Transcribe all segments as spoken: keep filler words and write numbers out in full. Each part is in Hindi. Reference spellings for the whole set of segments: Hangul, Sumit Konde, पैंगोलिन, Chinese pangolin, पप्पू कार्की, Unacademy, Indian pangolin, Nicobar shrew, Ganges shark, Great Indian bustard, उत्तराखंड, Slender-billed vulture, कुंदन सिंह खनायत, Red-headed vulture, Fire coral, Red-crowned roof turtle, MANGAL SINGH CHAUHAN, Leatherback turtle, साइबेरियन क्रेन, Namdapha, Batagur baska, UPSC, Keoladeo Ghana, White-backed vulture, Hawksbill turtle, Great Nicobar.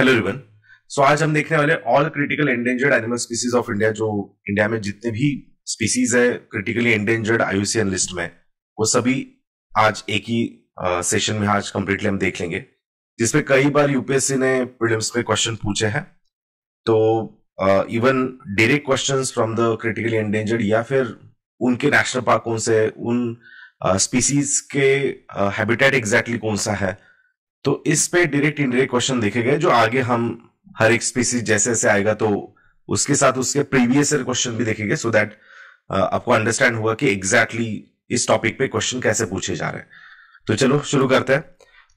हेलो एवरीवन, सो आज हम देखने वाले all critical endangered animal species of India. जो इंडिया में जितने भी स्पीसीज है क्रिटिकली एंडेंजर्ड आईयूसीएन लिस्ट में, वो सभी आज एक ही आ, सेशन में आज कंप्लीटली हम देख लेंगे, जिसमें कई बार यूपीएससी ने प्रीलिम्स में क्वेश्चन पूछे हैं। तो आ, even direct questions from the critically endangered या फिर उनके नेशनल पार्कों से उन स्पीसीज के हैबिटेट एग्जैक्टली कौन सा है, तो इस पे डायरेक्ट इनडायरेक्ट क्वेश्चन देखे गए, जो आगे हम हर एक स्पीसीज जैसे जैसे आएगा तो उसके साथ उसके प्रीवियस ईयर क्वेश्चन भी देखेंगे, सो दैट आपको अंडरस्टैंड हुआ कि एग्जैक्टली exactly इस टॉपिक पे क्वेश्चन कैसे पूछे जा रहे हैं। तो चलो शुरू करते हैं।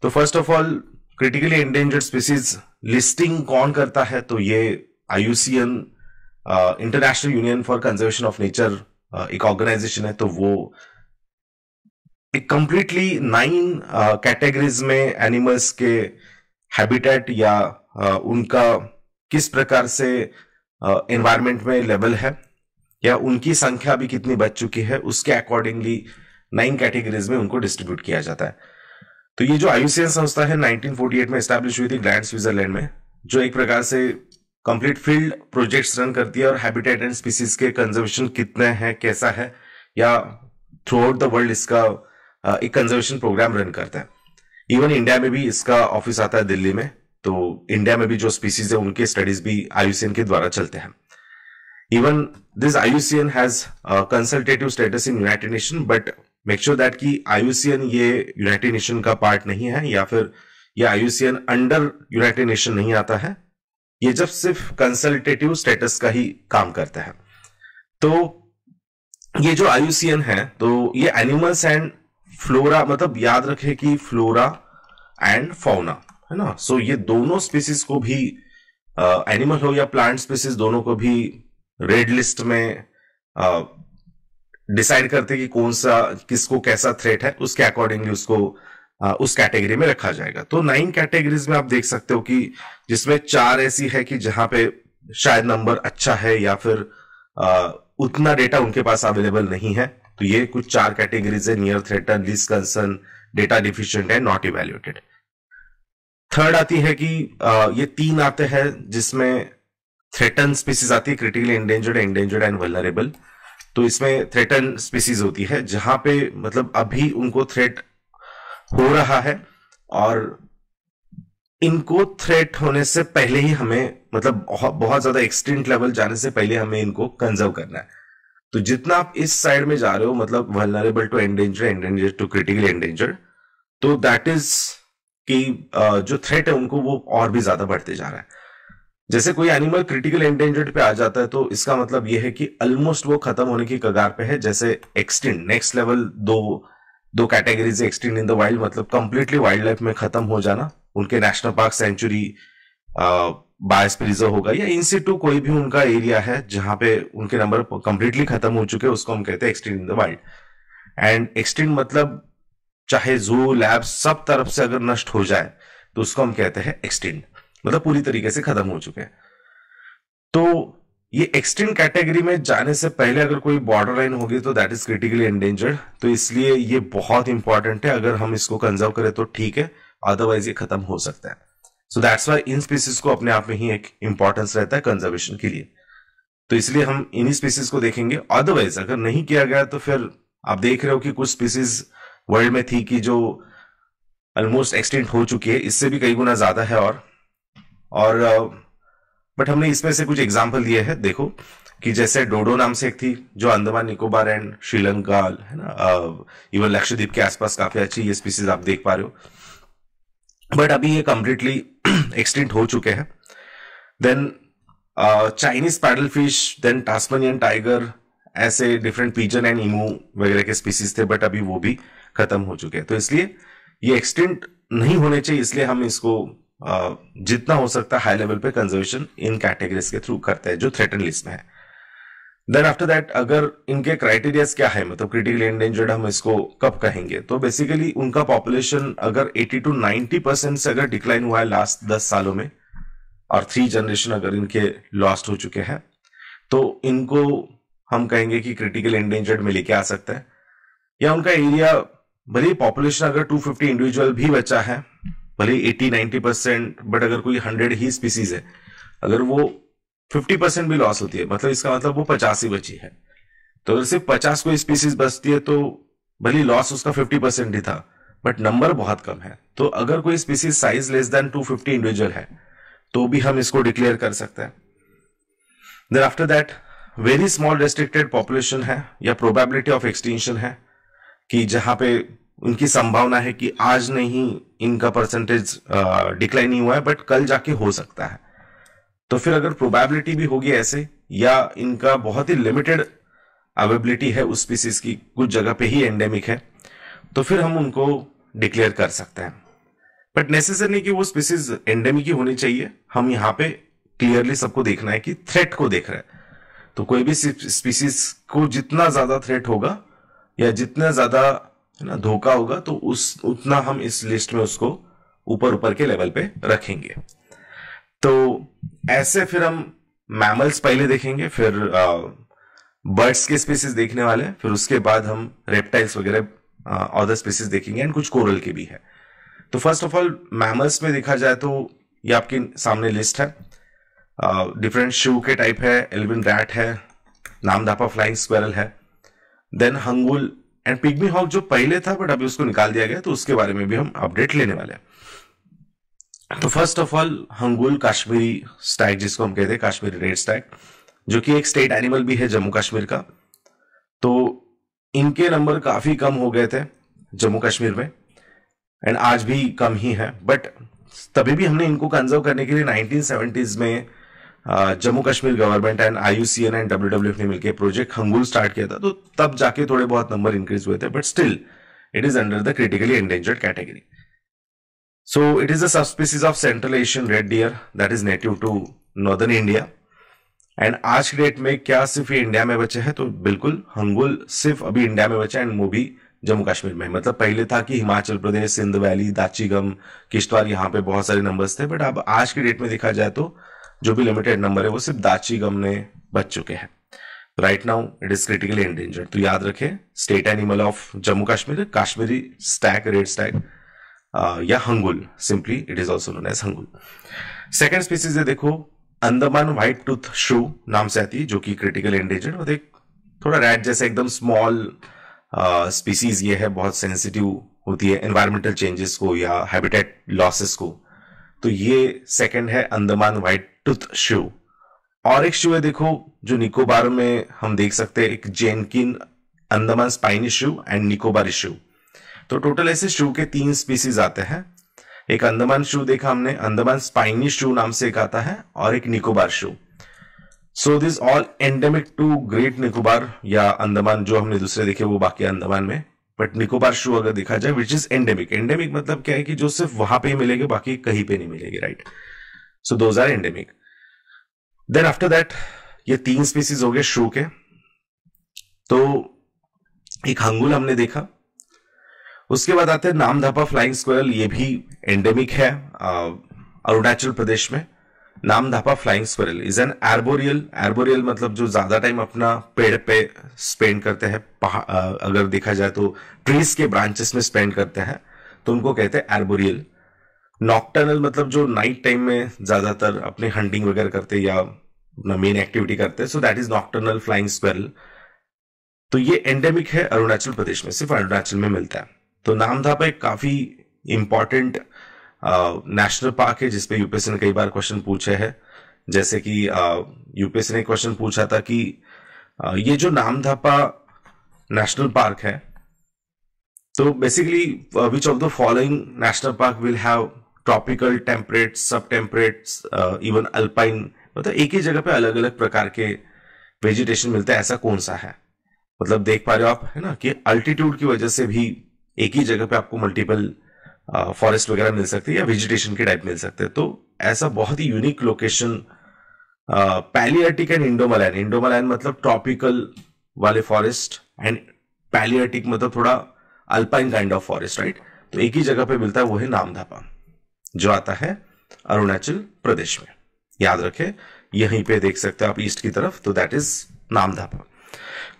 तो first of all critically endangered species listing कौन करता है, तो ये IUCN International Union for Conservation of Nature एक ऑर्गेनाइजेशन है। तो वो कंप्लीटली नाइन कैटेगरीज में एनिमल्स के हैबिटेट या uh, उनका किस प्रकार से एनवायरमेंट uh, में लेवल है या उनकी संख्या भी कितनी बच चुकी है, उसके अकॉर्डिंगली नाइन कैटेगरीज में उनको डिस्ट्रीब्यूट किया जाता है। तो ये जो आईयूसीएन संस्था है नाइनटीन फोर्टी एट में एस्टैब्लिश हुई थी ग्लैंड स्विट्जरलैंड में, जो एक प्रकार से कंप्लीट फील्ड प्रोजेक्ट्स रन करती है और हैबिटेट एंड स्पीसीज के कंजर्वेशन कितने हैं, कैसा है, या थ्रू आउट द वर्ल्ड इसका एक कंजर्वेशन प्रोग्राम रन करता है। इवन इंडिया में भी इसका ऑफिस आता है दिल्ली में, तो इंडिया में भी जो स्पीसीज है उनके स्टडीज भी आईयूसीएन के द्वारा चलते हैं। Even this IUCN has consultative status in United Nation, but make sure that कि आईयूसीएन ये यूनाइटेड नेशन का पार्ट नहीं है या फिर ये आईयूसीएन अंडर यूनाइटेड नेशन नहीं आता है। ये जब सिर्फ कंसल्टेटिव स्टेटस का ही काम करता है। तो ये जो आईयूसीएन है, तो ये एनिमल्स एंड फ्लोरा, मतलब याद रखें कि फ्लोरा एंड फौना है ना, सो so, ये दोनों स्पीसीज को भी एनिमल uh, हो या प्लांट स्पीसीज, दोनों को भी रेड लिस्ट में डिसाइड uh, करते कि कौन सा किसको कैसा थ्रेट है, उसके अकॉर्डिंगली उसको uh, उस कैटेगरी में रखा जाएगा। तो नाइन कैटेगरीज में आप देख सकते हो कि जिसमें चार ऐसी है कि जहां पे शायद नंबर अच्छा है या फिर uh, उतना डेटा उनके पास अवेलेबल नहीं है। तो ये कुछ चार कैटेगरीज है: near threaten, least concern, data deficient and not evaluated. Third आती है कि आ, ये तीन आते हैं जिसमें थ्रेटन स्पीसीज आती है, critically endangered, endangered and vulnerable. तो इसमें थ्रेटन स्पीसीज होती है जहां पे मतलब अभी उनको थ्रेट हो रहा है और इनको थ्रेट होने से पहले ही हमें मतलब बहुत, बहुत ज्यादा एक्सटेंट लेवल जाने से पहले हमें इनको कंजर्व करना है। तो जितना आप इस साइड में जा रहे हो, मतलब vulnerable to endangered, endangered to critically endangered, तो दैट इज कि जो थ्रेट है उनको वो और भी ज्यादा बढ़ते जा रहा है। जैसे कोई एनिमल क्रिटिकल एंडेंजर्ड पे आ जाता है तो इसका मतलब ये है कि ऑलमोस्ट वो खत्म होने की कगार पे है। जैसे एक्सटिंक्ट, नेक्स्ट लेवल दो दो categories, extinct in the wild मतलब कंप्लीटली वाइल्ड लाइफ में खत्म हो जाना, उनके national park, sanctuary, biosphere reserve होगा या इंसिटू कोई भी उनका एरिया है जहां पे उनके नंबर कंप्लीटली खत्म हो चुके हैं, उसको हम कहते हैं extinct in the wild. And extinct मतलब चाहे ज़ू, लैब, सब तरफ से अगर नष्ट हो जाए तो उसको हम कहते हैं एक्सटिंक्ट, मतलब पूरी तरीके से खत्म हो चुके हैं। तो ये एक्सटिंक्ट कैटेगरी में जाने से पहले अगर कोई बॉर्डर लाइन होगी तो दैट इज क्रिटिकली एंडेंजर्ड। तो इसलिए ये बहुत इंपॉर्टेंट है, अगर हम इसको कंजर्व करें तो ठीक है, अदरवाइज ये खत्म हो सकता है। सो दैट्स वाई इन स्पीसीज को अपने आप में ही एक इंपॉर्टेंस रहता है कंजर्वेशन के लिए, तो इसलिए हम इन्हीं स्पीसीज को देखेंगे। अदरवाइज अगर नहीं किया गया तो फिर आप देख रहे हो कि कुछ स्पीसीज वर्ल्ड में थी कि जो ऑलमोस्ट एक्सटिंक्ट हो चुकी है, इससे भी कई गुना ज्यादा है। और और बट हमने इसमें से कुछ एग्जाम्पल दिए हैं, देखो कि जैसे डोडो नाम से एक थी जो अंडमान निकोबार एंड श्रीलंका है ना, इवन लक्षद्वीप के आसपास काफी अच्छी ये स्पीसीज आप देख पा रहे हो, बट अभी ये कंप्लीटली एक्सटिंक्ट हो चुके हैं। Then Chinese paddle fish, then Tasmanian tiger, ऐसे डिफरेंट पिजन एंड इमू वगैरह के स्पीसीज थे, बट अभी वो भी खत्म हो चुके हैं। तो इसलिए ये एक्सटिंक्ट नहीं होने चाहिए, इसलिए हम इसको uh, जितना हो सकता है हाई लेवल पे कंजर्वेशन इन कैटेगरीज के थ्रू करते हैं जो थ्रेटन लिस्ट में है। देन आफ्टर दैट अगर इनके क्राइटेरिया क्या है, मतलब क्रिटिकली एंडेंजर्ड हम इसको कब कहेंगे, तो बेसिकली उनका पॉपुलेशन अगर एटी टू नाइंटी परसेंट से अगर डिक्लाइन हुआ है लास्ट दस सालों में और थ्री जनरेशन अगर इनके लॉस्ट हो चुके हैं, तो इनको हम कहेंगे कि क्रिटिकल एंडेंजर्ड में लेके आ सकते हैं। या उनका एरिया, भले पॉपुलेशन अगर टू फिफ्टी इंडिविजुअल भी बचा है, भले अस्सी नब्बे परसेंट, बट अगर कोई हंड्रेड ही स्पीसीज है, अगर वो फिफ्टी परसेंट भी लॉस होती है, मतलब इसका मतलब वो पचास ही बची है, तो अगर सिर्फ पचास कोई स्पीसीज बचती है तो भले लॉस उसका फिफ्टी परसेंट ही था, बट नंबर बहुत कम है। तो अगर कोई species size less than two fifty individual है तो भी हम इसको डिक्लेयर कर सकते हैं। Then after that very small restricted population है या प्रोबेबिलिटी ऑफ एक्सटिंक्शन है, कि जहां पे उनकी संभावना है कि आज नहीं इनका परसेंटेज डिक्लाइन नहीं हुआ है बट कल जाके हो सकता है। तो फिर अगर प्रोबेबिलिटी भी होगी ऐसे, या इनका बहुत ही लिमिटेड अवेबिलिटी है उस स्पीसीज की, कुछ जगह पे ही एंडेमिक है, तो फिर हम उनको डिक्लेयर कर सकते हैं। बट नेसेसरी नहीं कि वो स्पीसीज एंडेमिक ही होनी चाहिए, हम यहाँ पे क्लियरली सबको देखना है कि थ्रेट को देख रहे हैं, तो कोई भी स्पीसीज को जितना ज्यादा थ्रेट होगा या जितना ज्यादा है ना धोखा होगा, तो उस उतना हम इस लिस्ट में उसको ऊपर ऊपर के लेवल पे रखेंगे। तो ऐसे फिर हम मैमल्स पहले देखेंगे, फिर बर्ड्स के स्पीसीज देखने वाले, फिर उसके बाद हम रेप्टाइल्स वगैरह अदर स्पीसीज देखेंगे, एंड कुछ कोरल के भी है। तो फर्स्ट ऑफ ऑल मैमल्स में देखा जाए तो ये आपके सामने लिस्ट है, डिफरेंट श्रू के टाइप है, एल्बिन रैट है, नामदापा फ्लाइंग स्क्वेरल है, then hangul and pygmy hog जो पहले था बट अभी उसको निकाल दिया गया, तो उसके बारे में भी हम अपडेट लेने वाले हैं। तो first of all hangul Kashmiri stag, जिसको हम कहते हैं कश्मीरी रेड स्टैग, जो कि एक स्टेट एनिमल भी है जम्मू कश्मीर का, तो इनके नंबर काफी कम हो गए थे जम्मू कश्मीर में, एंड आज भी कम ही है, बट तभी भी हमने इनको कंजर्व करने के लिए नाइनटीन सेवेंटीज़ में Jammu Kashmir government and I U C N and W W F ने मिलकर प्रोजेक्ट हंगुल स्टार्ट किया था, तो तब जाके थोड़े बहुत नंबर इंक्रीज हुए थे, but still it is under the critically endangered category. So it is a subspecies of Central Asian red deer that is native to northern India, and आज के डेट में क्या सिर्फ ये इंडिया में बचे हैं? तो बिल्कुल हंगुल सिर्फ अभी इंडिया में बचा, एंड वो भी जम्मू कश्मीर में। मतलब पहले था कि हिमाचल प्रदेश, सिंध वैली, दाचीगम, किश्तवाड़, यहाँ पे बहुत सारे नंबर्स थे, बट अब आज के डेट में देखा जाए तो जो भी लिमिटेड नंबर है वो सिर्फ दाचीगम में बच चुके हैं। Right now it is critically endangered, तो याद रखें state animal of Jammu Kashmir Kashmiri stag, red stag या hangul, simply it is also known as hangul. Second species है देखो अंडमान व्हाइट टूथ श्रू नाम से आती है, जो कि क्रिटिकल एंडेंजर्ड, और एक थोड़ा रैट जैसे एकदम स्मॉल स्पीसीज uh, ये है, बहुत सेंसिटिव होती है एनवायरमेंटल चेंजेस को या हैबिटेट लॉसेस को। तो ये सेकंड है अंडमान व्हाइट टूथ श्रू। और एक श्रू है देखो जो निकोबार में हम देख सकते हैं, एक Jenkin Andaman spiny shrew and Nicobari shrew. तो टोटल ऐसे श्रू के तीन स्पीसीज आते हैं, एक अंडमान श्रू देखा हमने, अंडमान स्पाइनी श्रू नाम से एक आता है, और एक Nicobar shrew. So this all endemic to great Nicobar या अंडमान, जो हमने दूसरे देखे वो बाकी अंडमान में, बट निकोबार श्रू अगर देखा जाए विच इज एंडेमिक। एंडेमिक मतलब क्या है कि जो सिर्फ वहां पे ही मिलेंगे, बाकी कहीं पे नहीं मिलेंगे, right? So those are endemic. Then after that ये तीन स्पीसीज हो गए श्रू के, तो एक हंगुल हमने देखा, उसके बाद आते हैं नामधापा फ्लाइंग स्क्वेरल, ये भी एंडेमिक है अरुणाचल प्रदेश में। Namdapha flying squirrel is an arboreal, arboreal मतलब जो ज्यादा टाइम अपना पेड़ पे स्पेंड करते हैं, अगर देखा जाए तो ट्रीज के ब्रांचेस में स्पेंड करते हैं, तो उनको कहते हैं आर्बोरियल। नॉक्टर्नल मतलब जो नाइट टाइम में ज्यादातर अपने हंटिंग वगैरह करते या अपना मेन एक्टिविटी करते हैं, so that is nocturnal flying squirrel. तो ये एंडेमिक है अरुणाचल प्रदेश में, सिर्फ अरुणाचल में मिलता है। तो नामधापा एक काफी इंपॉर्टेंट नेशनल uh, पार्क है, जिसपे यूपीएससी ने कई बार क्वेश्चन पूछे हैं, जैसे कि यूपीएससी uh, ने क्वेश्चन पूछा था कि uh, ये जो नामधापा नेशनल पार्क है, तो basically which of the following national park will have tropical, temperate, sub temperate, even alpine, मतलब एक ही जगह पे अलग अलग प्रकार के वेजिटेशन मिलता है, ऐसा कौन सा है? मतलब देख पा रहे हो आप है ना कि अल्टीट्यूड की वजह से भी एक ही जगह पे आपको मल्टीपल फॉरेस्ट uh, वगैरह मिल सकते हैं या वेजिटेशन के टाइप मिल सकते हैं। तो ऐसा बहुत ही unique location Palearctic and Indomalayan, Indomalayan मतलब ट्रॉपिकल वाले फॉरेस्ट, एंड पैलियाटिक मतलब थोड़ा alpine kind of forest, right? तो एक ही जगह पे मिलता है, वो है नामधापा, जो आता है अरुणाचल प्रदेश में, याद रखे यहीं पे देख सकते हो आप ईस्ट की तरफ, तो that is Namdapha.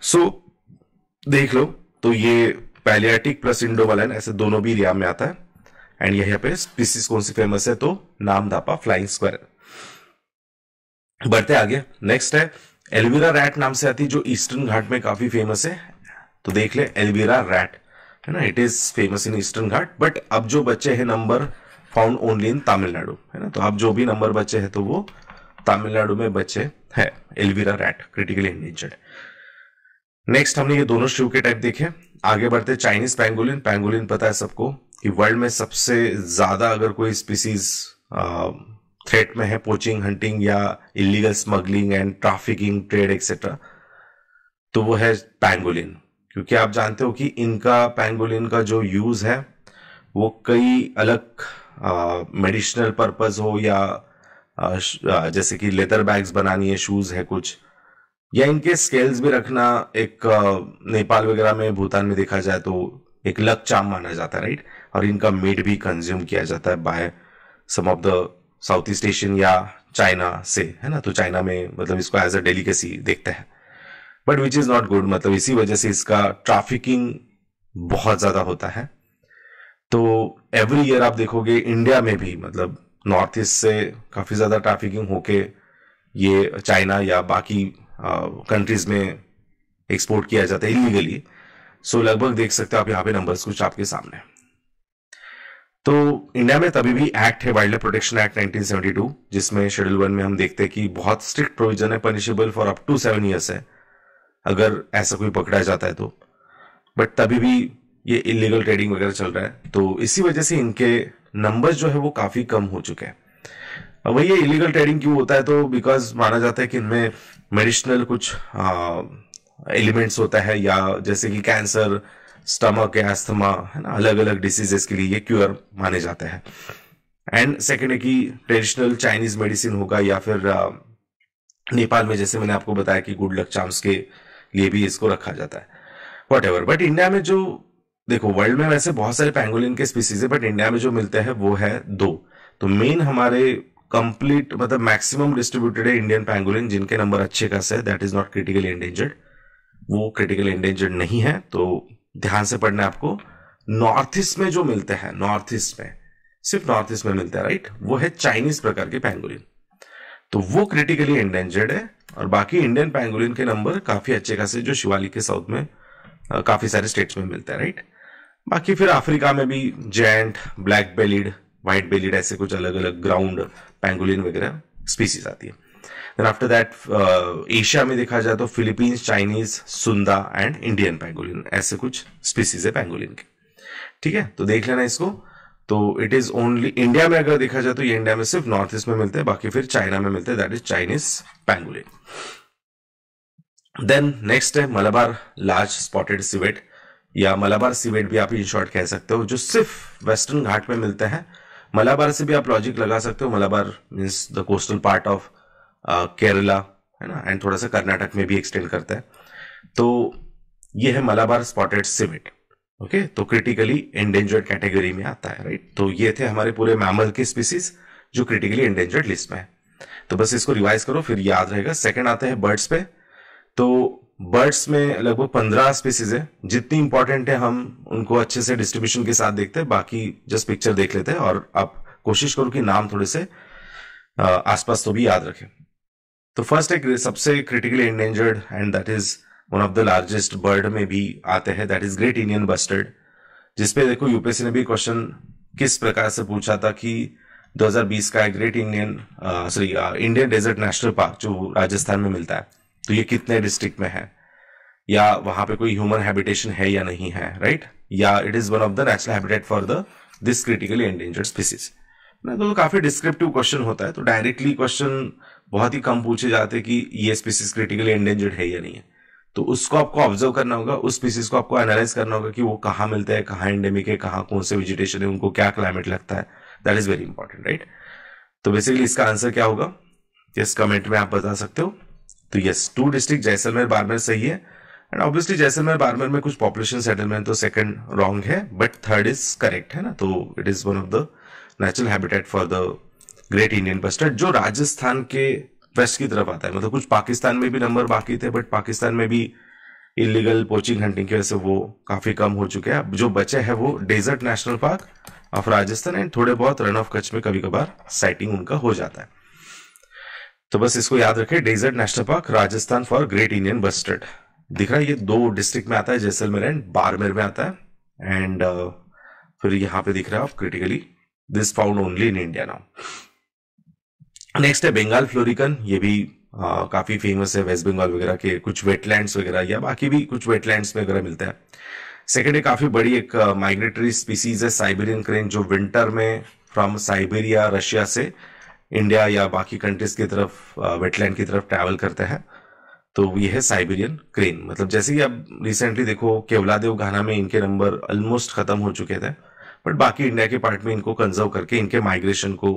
So so, देख लो, तो ये पैलियाटिक प्लस इंडोमलायन ऐसे दोनों भी एरिया में आता है। एंड यहाँ पे स्पीसीज कौन सी फेमस है तो नामदापा फ्लाइंग स्क्वायर। बढ़ते आगे, नेक्स्ट है एलवेरा रैट नाम से आती है जो ईस्टर्न घाट में काफी फेमस है, तो देख ले एलवेरा रैट है ना, it is famous in eastern Ghat. But अब जो बच्चे हैं number found only in Tamil Nadu है ना, तो अब जो भी नंबर बचे हैं तो वो तमिलनाडु में बच्चे है Elvira rat, critically endangered. Next हमने ये दोनों श्रू के टाइप देखे। आगे बढ़ते चाइनीज पैंगोलिन। पैंगोलिन पता है सबको कि वर्ल्ड में सबसे ज्यादा अगर कोई स्पीसीज थ्रेट में है पोचिंग, हंटिंग या illegal smuggling and trafficking trade etcetera, तो वो है पैंगोलिन। क्योंकि आप जानते हो कि इनका पैंगोलिन का जो यूज है वो कई अलग मेडिसिनल पर्पज हो या आ, जैसे कि लेदर बैग्स बनानी है, शूज है कुछ, या इनके स्केल्स भी रखना एक नेपाल वगैरह में, भूटान में देखा जाए तो एक लक चाम माना जाता है, राइट। और इनका मीट भी कंज्यूम किया जाता है by some of the south east Asian या चाइना से, है ना। तो चाइना में मतलब इसको एज अ डेलिकेसी देखते हैं, but which is not good, मतलब इसी वजह से इसका ट्रैफिकिंग बहुत ज्यादा होता है। तो एवरी ईयर आप देखोगे इंडिया में भी मतलब नॉर्थ ईस्ट से काफी ज्यादा ट्रैफिकिंग होके ये चाइना या बाकी कंट्रीज uh, में एक्सपोर्ट किया जाता है इलीगली। सो so, लगभग देख सकते हो आप यहाँ पे नंबर्स कुछ आपके सामने। तो इंडिया में तभी भी एक्ट है wildlife protection act nineteen seventy two, जिसमें शेड्यूल वन में हम देखते हैं कि बहुत स्ट्रिक्ट प्रोविजन है, punishable for up to seven years है अगर ऐसा कोई पकड़ा जाता है तो। बट तभी भी ये इलीगल ट्रेडिंग वगैरह चल रहा है, तो इसी वजह से इनके नंबर्स जो है वो काफी कम हो चुके हैं। अब ये इलीगल ट्रेडिंग क्यों होता है तो बिकॉज माना जाता है कि इनमें मेडिसिनल कुछ एलिमेंट्स होता है, या जैसे कि कैंसर, स्टमक, एस्थमा, है ना, अलग अलग डिसीजेस के लिए ये क्यूर माने जाते हैं। एंड सेकेंड है कि ट्रेडिशनल चाइनीज मेडिसिन होगा, या फिर आ, नेपाल में जैसे मैंने आपको बताया कि गुड लक चार्म्स के लिए भी इसको रखा जाता है, वट एवर। बट इंडिया में जो देखो, वर्ल्ड में वैसे बहुत सारे पैंगोलिन के स्पीसीज है, बट इंडिया में जो मिलते हैं वो है दो। तो मेन हमारे कंप्लीट मतलब मैक्सिमम डिस्ट्रीब्यूटेड है इंडियन पैंगोलिन, जिनके नंबर अच्छे खासे है, that is not critically endangered, वो क्रिटिकली एंडेंजर्ड नहीं है। तो ध्यान से पढ़ना आपको, नॉर्थ ईस्ट में जो मिलते हैं, नॉर्थ ईस्ट में, सिर्फ नॉर्थ ईस्ट में मिलता है, राइट, वो है चाइनीज प्रकार के पैंगोलिन, तो वो क्रिटिकली एंडेंजर्ड है। और बाकी इंडियन पैंगोलिन के नंबर काफी अच्छे खासे, जो शिवालिक के साउथ में काफी सारे स्टेट्स में मिलता है, राइट। बाकी फिर अफ्रीका में भी giant, black bellied, white bellied, ऐसे कुछ अलग अलग ग्राउंड पैंगोलिन वगैरह स्पीसीज आती है। देन आफ्टर दैट एशिया में देखा जाए तो Philippines, Chinese, Sunda and Indian पैंगोलिन, ऐसे कुछ स्पीसीज है पैंगोलिन के, ठीक है। तो देख लेना इसको। तो इट इज ओनली इंडिया में अगर देखा जाए तो ये इंडिया में सिर्फ नॉर्थ ईस्ट में मिलते हैं, बाकी फिर चाइना में मिलते हैं, that is Chinese पैंगोलिन। Then next है मलाबार लार्ज स्पॉटेड सिवेट, या मलाबार सिवेट भी आप इन शॉर्ट कह सकते हो, जो सिर्फ वेस्टर्न घाट में मिलते हैं। मलाबार से भी आप लॉजिक लगा सकते हो, Malabar means the coastal part of Kerala, है ना, एंड थोड़ा सा कर्नाटक में भी एक्सटेंड करता है। तो ये है मलाबार स्पॉटेड सिवेट, ओके, तो क्रिटिकली एंडेंजर्ड कैटेगरी में आता है, राइट। तो ये थे हमारे पूरे मैमल के स्पीसीज जो क्रिटिकली एंडेंजर्ड लिस्ट में है। तो बस इसको रिवाइज करो, फिर याद रहेगा। सेकेंड आते हैं बर्ड्स पे। तो बर्ड्स में लगभग पंद्रह स्पीसीज है, जितनी इंपॉर्टेंट है हम उनको अच्छे से डिस्ट्रीब्यूशन के साथ देखते हैं, बाकी जस्ट पिक्चर देख लेते हैं। और आप कोशिश करो कि नाम थोड़े से आसपास तो भी याद रखें। तो फर्स्ट एक सबसे critically endangered and that is one of the largest bird में भी आते हैं, that is great Indian bustard, जिसपे देखो यूपीएससी ने भी क्वेश्चन किस प्रकार से पूछा था कि दो हजार बीस का great Indian sorry Indian desert national park जो राजस्थान में मिलता है, तो ये कितने डिस्ट्रिक्ट में है, या वहां पे कोई ह्यूमन हैबिटेशन है या नहीं है, राइट, या it is one of the natural habitat for the this critically endangered species ना। तो काफी डिस्क्रिप्टिव क्वेश्चन होता है, तो डायरेक्टली क्वेश्चन बहुत ही कम पूछे जाते हैं कि ये स्पीसीज क्रिटिकली एंडेंजर्ड है या नहीं है। तो उसको आपको ऑब्जर्व करना होगा, उस स्पीसीज को आपको एनालाइज करना होगा कि वो कहाँ मिलते हैं, कहाँ एंडेमिक है, कहाँ कौन से वेजिटेशन है, उनको क्या क्लाइमेट लगता है, that is very important, right. तो बेसिकली इसका आंसर क्या होगा, यस, कमेंट में आप बता सकते हो। तो yes, two district Jaisalmer Barmer सही है, एंड ऑब्वियसली जैसलमेर बारमेर में कुछ पॉपुलेशन सेटलमेंट, तो सेकंड रॉन्ग है, बट थर्ड इज करेक्ट, है ना। तो it is one of the natural habitat for the great Indian bustard, जो राजस्थान के वेस्ट की तरफ आता है। मतलब कुछ पाकिस्तान में भी नंबर बाकी थे, बट पाकिस्तान में भी इलीगल पोचिंग हंटिंग की वजह से वो काफी कम हो चुके हैं। जो बचे हैं वो desert national park of Rajasthan and थोड़े बहुत रन ऑफ कच्छ में कभी कभार साइटिंग उनका हो जाता है। तो बस इसको याद रखें, desert national park Rajasthan for great Indian bustard. दिख रहा है ये दो डिस्ट्रिक्ट में आता है, जैसलमेर एंड बाड़मेर में आता है। एंड uh, फिर यहाँ पे दिख रहा है critically this found only in India now. Next है बंगाल फ्लोरिकन, ये भी uh, काफी फेमस है वेस्ट बंगाल वगैरह के कुछ वेटलैंड्स वगैरह या बाकी भी कुछ वेटलैंड्स में वगैरह मिलता है। सेकेंड है काफी बड़ी एक माइग्रेटरी uh, स्पीसीज है साइबेरियन क्रेन, जो विंटर में फ्रॉम साइबेरिया रशिया से इंडिया या बाकी कंट्रीज की तरफ वेटलैंड uh, की तरफ ट्रैवल करते हैं। तो ये है साइबेरियन क्रेन। मतलब जैसे कि अब रिसेंटली देखो केवलादेव घाना में इनके नंबर ऑलमोस्ट खत्म हो चुके थे, बट बाकी इंडिया के पार्ट में इनको कंजर्व करके इनके माइग्रेशन को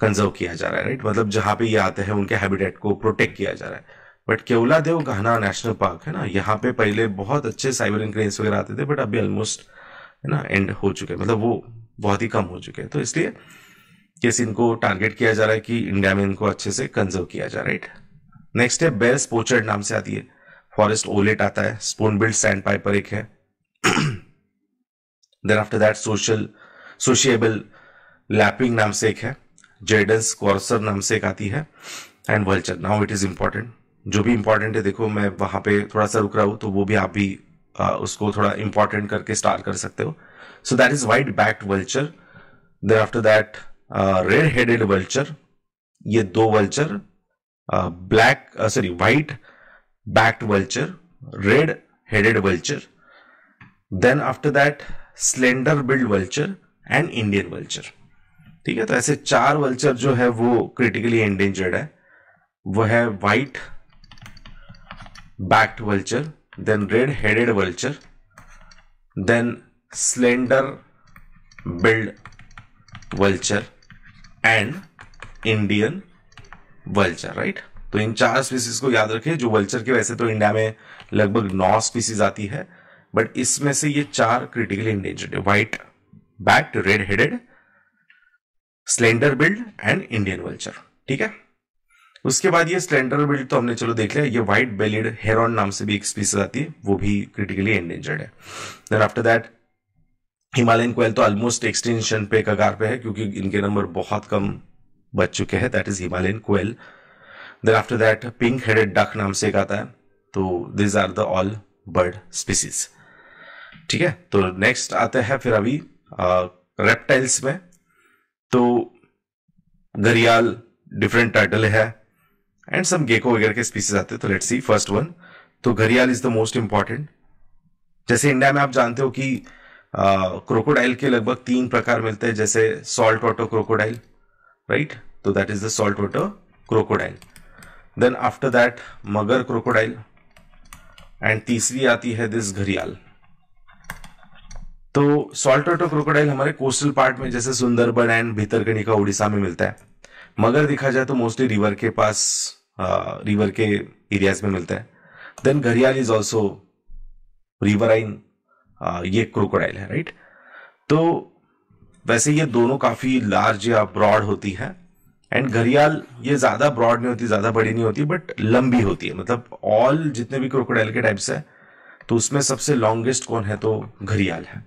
कंजर्व किया जा रहा है। राइट, मतलब जहां पे ये आते हैं उनके हैबिटेट को प्रोटेक्ट किया जा रहा है। But Keoladeo Ghana national park है ना, यहाँ पे पहले बहुत अच्छे साइबेरियन क्रेन्स वगैरह आते थे, बट अभी ऑलमोस्ट है ना एंड हो चुके हैं, मतलब वो बहुत ही कम हो चुके हैं। तो इसलिए केस इनको टारगेट किया जा रहा है कि इंडिया में इनको अच्छे से कंजर्व किया जा रहा है। नेक्स्ट है बेल्स पोचर्ड नाम से आती है, फॉरेस्ट ओलेट आता है, स्पूनबिल्ड सैंड पाइपर एक है। Then after that social sociable lapwing नाम से एक है, जेडन्स कॉर्सर नाम से एक आती है, and vulture. Now it is important, जो भी इंपॉर्टेंट है देखो मैं वहां पे थोड़ा सा रुक रहा हूं, तो वो भी आप भी आ, उसको थोड़ा इंपॉर्टेंट करके स्टार कर सकते हो। So that is white backed vulture, then after that red headed vulture, ये दो vulture, black sorry white backed vulture, red headed vulture, then after that slender billed vulture and Indian vulture. ठीक है, तो ऐसे चार वल्चर जो है वो क्रिटिकली एंडेंजर्ड है। वो है white backed vulture, then red headed vulture, then slender billed vulture and Indian vulture. Right, तो इन चार स्पीसीज को याद रखें, जो वल्चर के वैसे तो इंडिया में लगभग नौ स्पीसीज आती है, बट इसमें से ये चार क्रिटिकली इंडेंजर्ड है, white backed, red headed, slender billed and Indian vulture. ठीक है, उसके बाद ये स्लेंडर बिल्ड तो हमने चलो देख लिया। ये व्हाइट बेलिड हेरॉन नाम से भी एक स्पीसीज आती है, वो भी क्रिटिकली एंडेंजर्ड है। Then after that Himalayan quail तो ऑलमोस्ट एक्सटिंक्शन पे कगार पे है, क्योंकि इनके नंबर बहुत कम बच चुके हैं, that is Himalayan quail. Then after that pink headed duck नाम से एक आता है। तो this are the all bird species. ठीक है, तो नेक्स्ट आते हैं फिर अभी रेप्टाइल्स में। तो घरियाल, डिफरेंट टर्टल है एंड सम गेको वगैरह के स्पीसीज आते हैं। तो लेट्स सी फर्स्ट वन। तो gharial is the most important. जैसे इंडिया में आप जानते हो कि क्रोकोडाइल के लगभग तीन प्रकार मिलते हैं, जैसे सॉल्ट वाटर क्रोकोडाइल, right, तो that is the saltwater crocodile, then after that मगर crocodile and तीसरी आती है this घरियाल। तो saltwater crocodile हमारे कोस्टल पार्ट में जैसे सुंदरबन एंड भितरकनिका उड़ीसा में मिलता है। मगर देखा जाए तो मोस्टली रिवर के पास रिवर के एरियाज में मिलता है। Then gharial is also riverine, ये क्रोकोडाइल है, राइट right? तो वैसे ये दोनों काफी लार्ज या ब्रॉड होती है, एंड घरियाल ये ज्यादा ब्रॉड नहीं होती, ज्यादा बड़ी नहीं होती, बट लंबी होती है। मतलब ऑल जितने भी क्रोकोडाइल के टाइप्स है तो उसमें सबसे लॉन्गेस्ट कौन है, तो घरियाल है।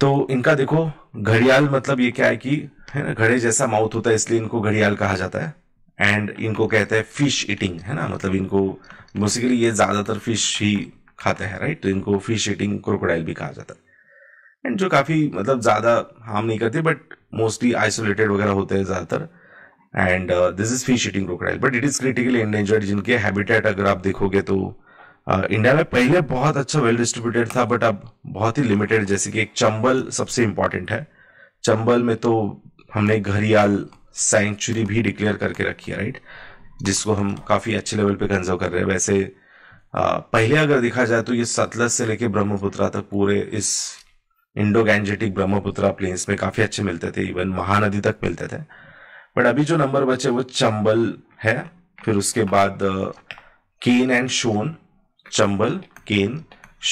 तो इनका देखो घरियाल मतलब ये क्या है कि है ना घड़े जैसा माउथ होता है, इसलिए इनको घरियाल कहा जाता है। एंड इनको कहते हैं फिश ईटिंग, है ना, मतलब इनको बेसिकली ये ज्यादातर फिश ही खाते हैं, राइट। तो इनको फिश ईटिंग क्रोकोडाइल भी कहा जाता है, एंड जो काफी मतलब ज्यादा हार्म नहीं करते, बट मोस्टली आइसोलेटेड वगैरह होते हैं ज्यादातर। And this is fish eating crocodile, but it is critically endangered. जिनके हैबिटेट अगर आप देखोगे तो uh, इंडिया में पहले बहुत अच्छा वेल डिस्ट्रीब्यूटेड था, बट अब बहुत ही लिमिटेड। जैसे कि एक चंबल सबसे इंपॉर्टेंट है, चंबल में तो हमने घरियाल सेंचुरी भी डिक्लेयर करके रखी है, राइट, जिसको हम काफी अच्छे लेवल पे कंजर्व कर रहे हैं। वैसे uh, पहले अगर देखा जाए तो ये सतलज से लेके ब्रह्मपुत्रा तक पूरे इस इंडो गैंजेटिक ब्रह्मपुत्रा प्लेन्स में काफी अच्छे मिलते थे, इवन महानदी तक मिलते थे। बट अभी जो नंबर बचे वो चंबल है, फिर उसके बाद Ken and shown, Chambal, Ken,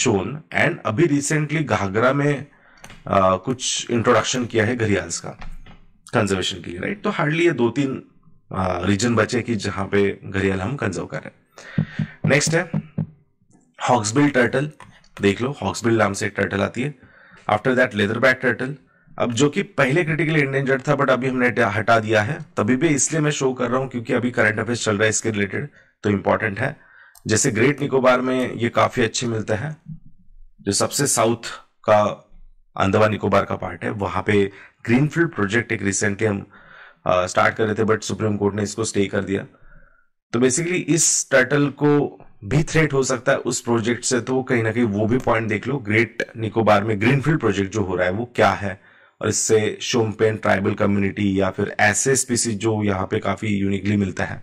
shown, and अभी रिसेंटली घाघरा में आ, कुछ इंट्रोडक्शन किया है घरियाल्स का कंजर्वेशन के लिए, राइट। तो हार्डली ये दो तीन रीजन बचे कि जहां पे घरियाल हम कंजर्व कर रहे हैं। नेक्स्ट है हॉक्सबिल टर्टल। देख लो हॉक्सबिल नाम से एक टर्टल आती है। आफ्टर दैट लेदरबैक टर्टल, अब जो कि पहले क्रिटिकली इंडेंजर्ड था बट अभी हमने हटा दिया है, तभी भी इसलिए मैं शो कर रहा हूँ क्योंकि अभी करंट अफेयर्स चल रहा है इसके रिलेटेड, तो इम्पोर्टेंट है। जैसे ग्रेट निकोबार में ये काफी अच्छे मिलते हैं, जो सबसे साउथ का अंडमान निकोबार का पार्ट है, वहां पे ग्रीनफील्ड प्रोजेक्ट एक रिसेंटली हम स्टार्ट कर रहे थे बट सुप्रीम कोर्ट ने इसको स्टे कर दिया। तो बेसिकली इस टर्टल को भी थ्रेट हो सकता है उस प्रोजेक्ट से, तो कहीं ना कहीं वो भी पॉइंट देख लो। ग्रेट निकोबार में ग्रीनफील्ड प्रोजेक्ट जो हो रहा है वो क्या है, और इससे शोम्पेन ट्राइबल कम्युनिटी या फिर ऐसे स्पीसीज जो यहाँ पे काफी यूनिकली मिलता है,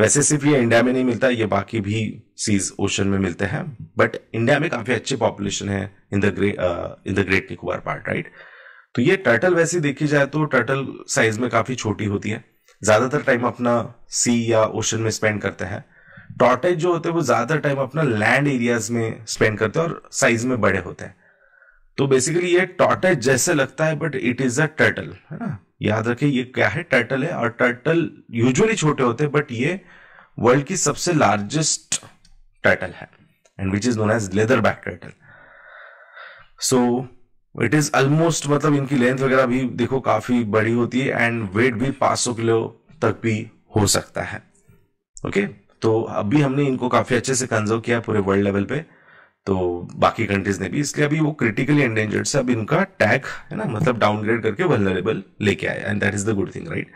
वैसे सिर्फ ये इंडिया में नहीं मिलता, ये बाकी भी सीज ओशन में मिलते हैं, बट इंडिया में काफी अच्छी पॉपुलेशन है in the great in the great Nicobar part, right. तो ये टर्टल वैसे देखी जाए तो टर्टल साइज में काफी छोटी होती है, ज्यादातर टाइम अपना सी या ओशन में स्पेंड करते हैं। टॉर्टोइज जो होते हैं वो ज्यादातर टाइम अपना लैंड एरियाज में स्पेंड करते हैं और साइज में बड़े होते हैं। तो बेसिकली ये टॉर्टोइज जैसे लगता है but it is a turtle, है ना। याद रखिए ये क्या है, टर्टल है, और टर्टल यूजुअली छोटे होते हैं बट ये वर्ल्ड की सबसे लार्जेस्ट टर्टल है and which is known as leatherback turtle. So it is almost, मतलब इनकी लेंथ वगैरह भी देखो काफी बड़ी होती है एंड वेट भी पाँच सौ किलो तक भी हो सकता है। Okay okay? तो अभी हमने इनको काफी अच्छे से कंजर्व किया पूरे वर्ल्ड लेवल पे, तो बाकी कंट्रीज ने भी, इसलिए अभी वो क्रिटिकली एंडेंजर्ड से अब इनका टैग है ना, मतलब डाउनग्रेड करके वल्नरेबल लेके आए, and that is the good thing, right.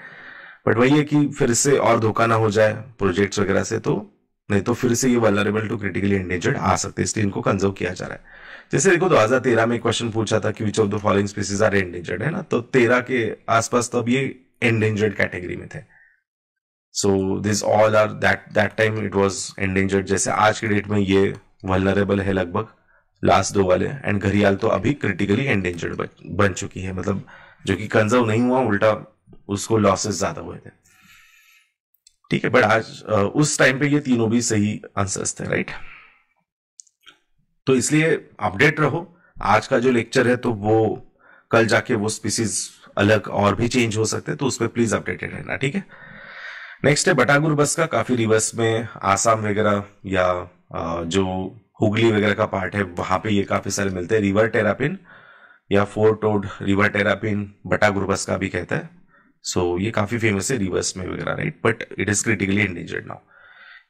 But वही है कि फिर से और धोखा ना हो जाए प्रोजेक्ट्स वगैरह से, तो नहीं तो फिर से ये वल्नरेबल टू क्रिटिकली एंडेंजर्ड आ सकते हैं, इसलिए इनको कंजर्व किया जा रहा है। जैसे देखो दो हजार तेरह में क्वेश्चन पूछा था कि which of the following species are endangered, है ना, तो तेरह के आसपास तब ये एंडेंजर्ड कैटेगरी में थे। So this all are that that time it was endangered, जैसे आज के डेट में ये वल्नरेबल है लगभग, लास्ट दो वाले, एंड घरियाल तो अभी क्रिटिकली एंडेंजर्ड बन चुकी है, मतलब जो कि कंजर्व नहीं हुआ, उल्टा उसको लॉसेस ज्यादा हुए थे, ठीक है। बट आज उस टाइम पे ये तीनों भी सही आंसर्स थे, राइट। तो इसलिए अपडेट रहो। आज का जो लेक्चर है तो वो कल जाके वो स्पीसीज अलग और भी चेंज हो सकते हैं, तो उसमें प्लीज अपडेटेड रहना, ठीक है। नेक्स्ट है बटागुर बस्का, काफी रिवर्स में आसाम वगैरह या जो हुगली वगैरह का पार्ट है वहां पे ये काफी सारे मिलते हैं। रिवर टेरापिन या four toed river terrapin Batagur baska भी कहता है। सो so, ये काफी फेमस है रिवर्स में वगैरह, right, but it is critically endangered now.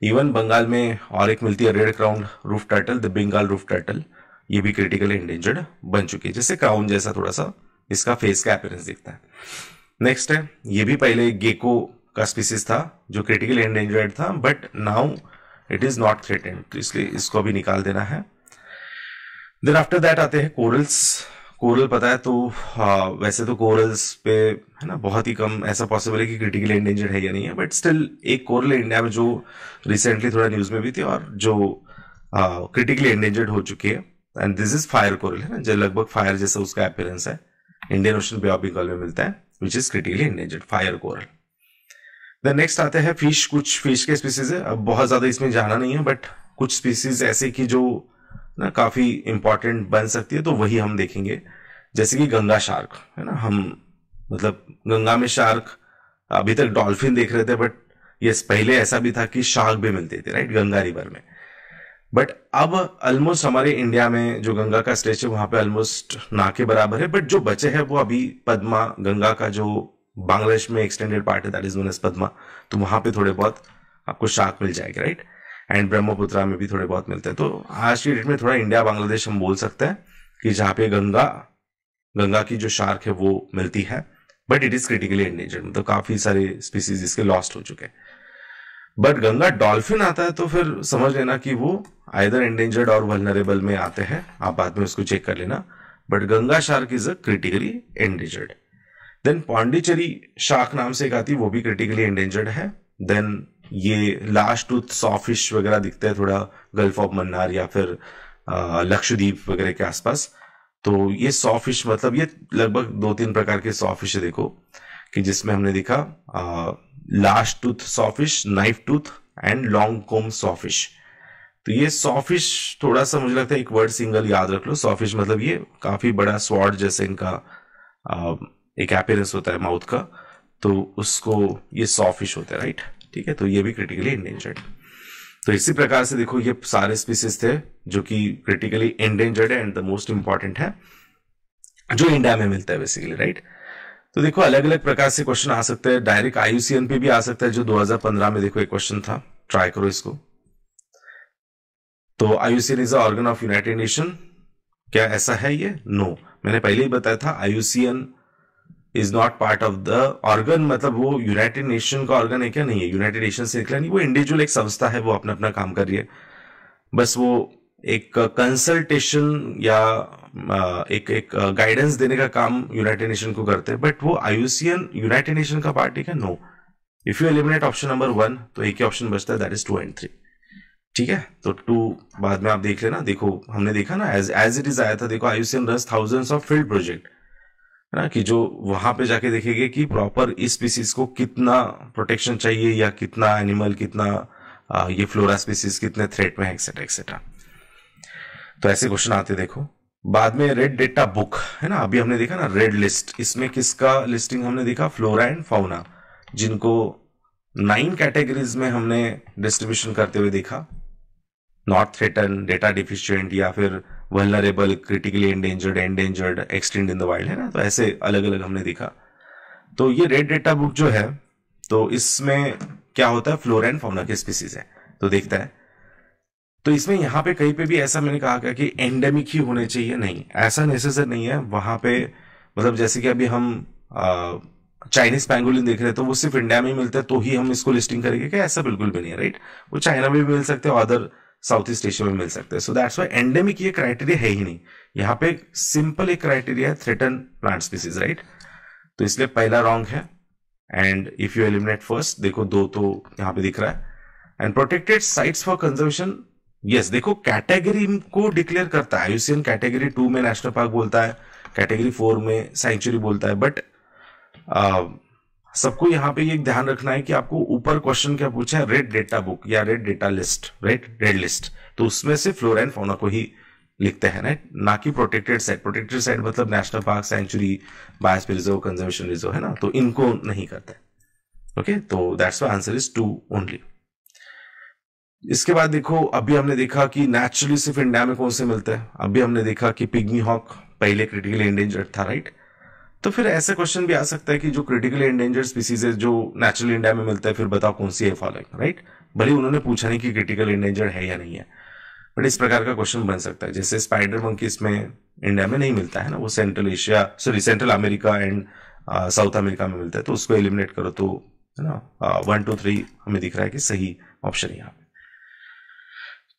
Even Bengal में और एक मिलती है red crowned roof turtle, the Bengal roof turtle, ये भी क्रिटिकली एंडेंजर्ड बन चुकी है, जैसे क्राउन जैसा थोड़ा सा इसका फेस का अपीयरेंस दिखता है। नेक्स्ट है, ये भी पहले गेको का स्पीसीज था जो क्रिटिकली एंडेंजर्ड था but now it is not threatened, तो इसलिए इसको भी निकाल देना है। देन आफ्टर दैट आते हैं कोरल्स। कोरल पता है तो आ, वैसे तो कोरल्स पे है ना बहुत ही कम ऐसा पॉसिबल है कि क्रिटिकली एंडेंजर्ड है या नहीं है, बट स्टिल एक कोरल इंडिया में जो रिसेंटली थोड़ा न्यूज में भी थी और जो क्रिटिकली एंडेंजर्ड हो चुकी है, and this is fire coral, है ना, जो लगभग फायर जैसा उसका अपीयरेंस है, Indian ocean bay of Bengal में मिलता है, which is critically endangered fire coral. The next आते हैं फिश, कुछ फिश के स्पीसीज है, अब बहुत ज्यादा इसमें जाना नहीं है बट कुछ स्पीसीज ऐसे की जो ना काफी इंपॉर्टेंट बन सकती है, तो वही हम देखेंगे। जैसे कि गंगा शार्क, है ना, हम मतलब गंगा में शार्क, अभी तक डॉल्फिन देख रहे थे बट ये पहले ऐसा भी था कि शार्क भी मिलते थे, राइट, गंगा रिवर में, बट अब ऑलमोस्ट हमारे इंडिया में जो गंगा का स्ट्रेच है वहां पे ऑलमोस्ट ना के बराबर है, बट जो बचे है वो अभी पद्मा, गंगा का जो बांग्लादेश में एक्सटेंडेड पार्ट है that is known as Padma, तो वहां पे थोड़े बहुत आपको शार्क मिल जाएंगे, राइट, एंड ब्रह्मपुत्रा में भी थोड़े बहुत मिलते हैं। तो आज की डेट में थोड़ा इंडिया बांग्लादेश हम बोल सकते हैं कि जहाँ पे गंगा गंगा की जो शार्क है वो मिलती है, but it is critically endangered, मतलब काफी सारे स्पीसीज इसके लॉस्ट हो चुके हैं। बट गंगा डॉल्फिन आता है तो फिर समझ लेना कि वो आइदर एंडेंजर्ड और वल्नरेबल में आते हैं, आप बाद में उसको चेक कर लेना, but Ganga shark is a critically endangered. Then Pondicherry shark नाम से एक आती है, वो भी क्रिटिकली एंडेंजर्ड है। देन ये लास्ट टूथ सॉफिश वगैरह दिखता है थोड़ा गल्फ ऑफ मन्नार या फिर लक्षद्वीप वगैरह के आसपास, तो ये सॉफिश मतलब ये लगभग दो तीन प्रकार के सॉफिश है देखो, कि जिसमें हमने देखा last tooth sawfish, knife tooth and long comb sawfish. तो ये सॉफिश थोड़ा सा मुझे लगता है एक वर्ड सिंगल याद रख लो, सॉफिश मतलब ये काफी बड़ा स्वॉर्ड जैसे इनका आ, एक अपीयरेंस होता है माउथ का, तो उसको ये सॉफिश होता है, राइट, ठीक है। तो ये भी क्रिटिकली एंडेंजर्ड। तो इसी प्रकार से देखो ये सारे स्पीसीज थे जो कि क्रिटिकली एंडेंजर्ड है एंड द मोस्ट इंपॉर्टेंट है, जो इंडिया में मिलता है बेसिकली, राइट। तो देखो अलग अलग प्रकार से क्वेश्चन आ सकते हैं, direct I U C N पे भी आ सकता है, जो दो हज़ार पंद्रह में देखो एक क्वेश्चन था, ट्राई करो इसको। तो I U C N is a organ of United Nation, क्या ऐसा है ये? No no. मैंने पहले ही बताया था I U C N is not part of the organ, मतलब वो यूनाइटेड नेशन का ऑर्गन है क्या? नहीं है, यूनाइटेड नेशन से निकला नहीं, वो इंडिविजुअल एक संस्था है, वो अपना अपना काम कर रही है, बस वो एक कंसल्टेशन या एक एक गाइडेंस देने का काम यूनाइटेड नेशन को करते हैं, बट वो I U C N United Nation का पार्ट है क्या? No. If you eliminate option number one तो एक ही ऑप्शन बचता है, that is two and three, ठीक है। तो टू बाद में आप देख लेना, देखो हमने देखा ना एज एज इट इज आया था, देखो I U C N runs thousands of field project, है ना, कि जो वहां पे जाके देखेंगे कि प्रॉपर इस स्पीसीज को कितना प्रोटेक्शन चाहिए या कितना एनिमल, कितना आ, ये फ्लोरा स्पीसीज कितने थ्रेट में है, एक्सेट्रा एक्सेट्रा। तो ऐसे क्वेश्चन आते देखो। बाद में रेड डेटा बुक, है ना, अभी हमने देखा ना रेड लिस्ट, इसमें किसका लिस्टिंग हमने देखा? फ्लोरा एंड फाउना, जिनको नाइन कैटेगरीज में हमने डिस्ट्रीब्यूशन करते हुए देखा, नॉट थ्रेटन, डेटा डिफिशियंट या फिर vulnerable, critically endangered, endangered, extinct in the wild, है ना। तो ऐसे अलग अलग हमने देखा। तो ये रेड डेटा बुक जो है, तो इसमें क्या होता है? फ्लोरा एंड फाउना के स्पीसीज है तो देखता है। तो इसमें यहाँ पे कहीं पे भी ऐसा मैंने कहा क्या कि एंडेमिक ही होने चाहिए, नहीं, ऐसा नेसेसरी नहीं है। वहां पे मतलब जैसे कि अभी हम चाइनीज पैंगोलिन देख रहे हैं, तो वो सिर्फ इंडिया में ही मिलता है तो ही हम इसको लिस्टिंग करेंगे क्या? ऐसा बिल्कुल भी नहीं है, राइट। वो चाइना में भी मिल सकते हैं, अदर साउथ ईस्ट एशिया में मिल सकते हैं। सो दैट्स व्हाई एंडेमिक ये क्राइटेरिया है ही नहीं। यहाँ पे सिंपल एक क्राइटेरिया है, थ्रेटन प्लांट स्पीसीज, राइट। तो इसलिए पहला रॉन्ग है। And if you eliminate first, देखो दो तो यहाँ पे दिख रहा है। And protected sites for conservation, yes, देखो कैटेगरी को डिक्लेयर करता है I U C N. Category two में नेशनल पार्क बोलता है, कैटेगरी फोर में सेंचुरी बोलता है, बट सबको यहाँ पे ये ध्यान रखना है कि आपको ऊपर क्वेश्चन क्या पूछा है, रेड डेटा बुक या red data list, right, red list, तो उसमें से फ्लोरा एंड फौना को ही लिखते हैं, राइट, ना कि प्रोटेक्टेड साइट। प्रोटेक्टेड साइट मतलब national park, sanctuary, biosphere reserve, conservation reserve, है ना, तो इनको नहीं करते। Okay okay? तो that's why answer is two only. इसके बाद देखो अभी हमने देखा कि नेचुरली सिर्फ इंडिया में कौन से मिलते हैं। अभी हमने देखा कि पिग्मी हॉक पहले क्रिटिकली एंडेंजर्ड था, राइट। तो फिर ऐसा क्वेश्चन भी आ सकता है कि जो क्रिटिकली एंडेंजर्ड स्पीसीज है जो नेचुरली इंडिया में मिलता है, फिर बताओ कौन सी है फॉलोइंग, राइट। भले उन्होंने पूछा नहीं कि क्रिटिकल एंडेंजर्ड है या नहीं है, बट इस प्रकार का क्वेश्चन बन सकता है। जैसे स्पाइडर मंकी इसमें इंडिया में नहीं मिलता है ना, वो central Asia sorry central America and south America में मिलता है, तो उसको एलिमिनेट करो। तो है ना, वन टू थ्री हमें दिख रहा है कि सही ऑप्शन यहाँ पे,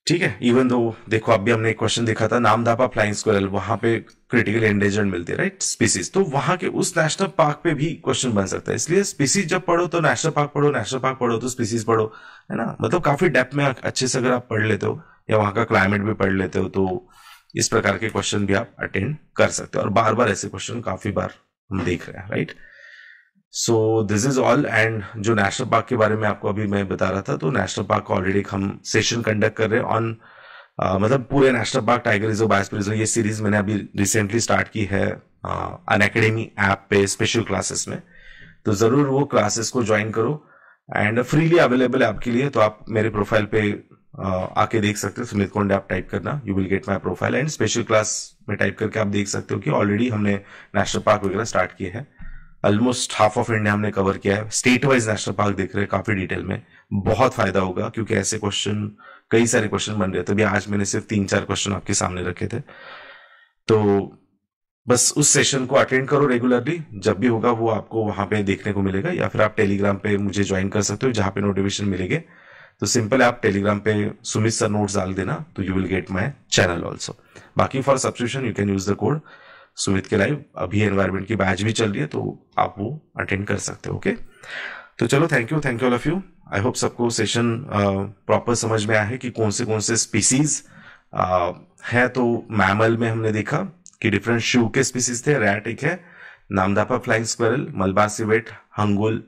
ठीक है। इवन दो देखो अभी हमने एक क्वेश्चन देखा था, नामदापा फ्लाइंग स्क्वेरल, वहां पे क्रिटिकल एंडेंजर्ड मिलती है, राइट, स्पीसीज। तो वहां के उस नेशनल पार्क पे भी क्वेश्चन बन सकता है। इसलिए स्पीसीज जब पढ़ो तो नेशनल पार्क पढ़ो, नेशनल पार्क पढ़ो तो स्पीसीज पढ़ो, है ना। मतलब काफी डेप्थ में अच्छे से अगर आप पढ़ लेते हो या वहां का क्लाइमेट भी पढ़ लेते हो तो इस प्रकार के क्वेश्चन भी आप अटेंड कर सकते हो। और बार बार ऐसे क्वेश्चन काफी बार हम देख रहे हैं, right. So this is all. And जो नेशनल पार्क के बारे में आपको अभी मैं बता रहा था, तो नेशनल पार्क का ऑलरेडी हम सेशन कंडक्ट कर रहे हैं ऑन uh, मतलब पूरे national park, tiger reserve, biosphere reserve, ये सीरीज मैंने अभी रिसेंटली स्टार्ट की है अनअकैडमी uh, ऐप पे स्पेशल क्लासेस में। तो जरूर वो क्लासेस को ज्वाइन करो एंड फ्रीली अवेलेबल है आपके लिए। तो आप मेरे प्रोफाइल पे uh, आके देख सकते हो, सुमित कोंडे आप टाइप करना, you will get my profile. And special class में टाइप करके आप देख सकते हो कि ऑलरेडी हमने नेशनल पार्क वगैरह स्टार्ट किए हैं। ऑलमोस्ट हाफ ऑफ इंडिया हमने कवर किया है, स्टेट वाइज नेशनल पार्क देख रहे हैं काफी डिटेल में, बहुत फायदा होगा क्योंकि ऐसे क्वेश्चन कई सारे क्वेश्चन बन रहे थे। अभी आज मैंने सिर्फ तीन चार क्वेश्चन आपके सामने रखे थे। तो बस उस सेशन को अटेंड करो रेगुलरली, जब भी होगा वो आपको वहां पे देखने को मिलेगा। या फिर आप टेलीग्राम पे मुझे ज्वाइन कर सकते हो, जहां पे नोटिफिकेशन मिलेंगे। तो सिंपल आप टेलीग्राम पे सुमित सर नोट्स डाल देना, तो you will get my channel also. बाकी for subscription you can use the code Sumit K live. अभी एनवायरमेंट की बैच भी चल रही है तो आप वो अटेंड कर सकते हो। ओके तो चलो, thank you thank you all of you. I hope सबको सेशन प्रॉपर समझ में आया है कि कौन से कौन से स्पीसीज uh, है। तो मैमल में हमने देखा कि डिफरेंट श्रू के स्पीसीज थे, रैट एक है, Namdapha flying squirrel, Malabar civet, hangul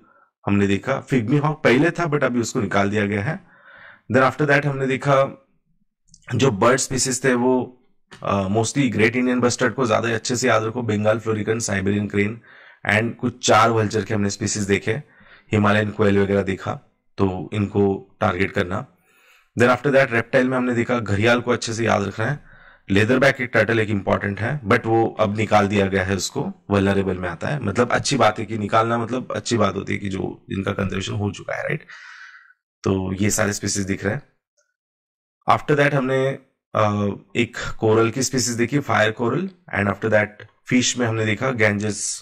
हमने देखा, फिग्मी हॉक पहले था बट अभी उसको निकाल दिया गया है। देन आफ्टर दैट हमने देखा जो बर्ड स्पीसीज थे वो मोस्टली ग्रेट इंडियन बस्टर्ड को ज्यादा अच्छे से याद रखो, Bengal florican, साइबेरियन क्रेन and कुछ चार वल्चर के हमने स्पीसीज देखे, हिमालयन क्वेल वगैरह देखा, तो इनको टारगेट करना। देन आफ्टर दैट रेप्टाइल में हमने देखा घरियाल को अच्छे से याद रखना है, लेदरबैक एक टर्टल एक इम्पॉर्टेंट है, बट वो अब निकाल दिया गया है, उसको वल्नरेबल में आता है। मतलब अच्छी बात है कि निकालना, मतलब अच्छी बात होती है कि जो इनका कंजर्वेशन हो चुका है, राइट। तो ये सारे स्पीसीज दिख रहे हैं। आफ्टर दैट हमने uh, एक कोरल की स्पीसीज देखी, fire coral, and after that fish में हमने देखा गैंजेस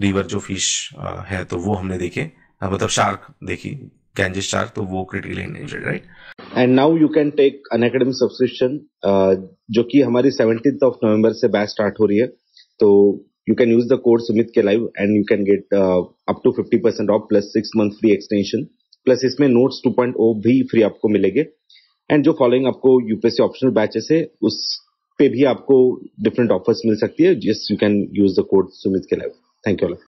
रिवर uh, जो फिश uh, है, तो वो हमने देखे, uh, मतलब शार्क देखी, Ganges shark, तो वो critically endangered, right? And now you can take Unacademy subscription, uh, जो कि हमारी seventeenth of November से बैच स्टार्ट हो रही है, तो you can use the code Sumit K live and you can get uh, up to fifty percent off plus six month free extension, plus इसमें notes two point oh भी फ्री आपको मिलेंगे, and जो following आपको U P S C optional batches है उस पे भी आपको different offers मिल सकती है, just you can use the code Sumit K live. Thank you all.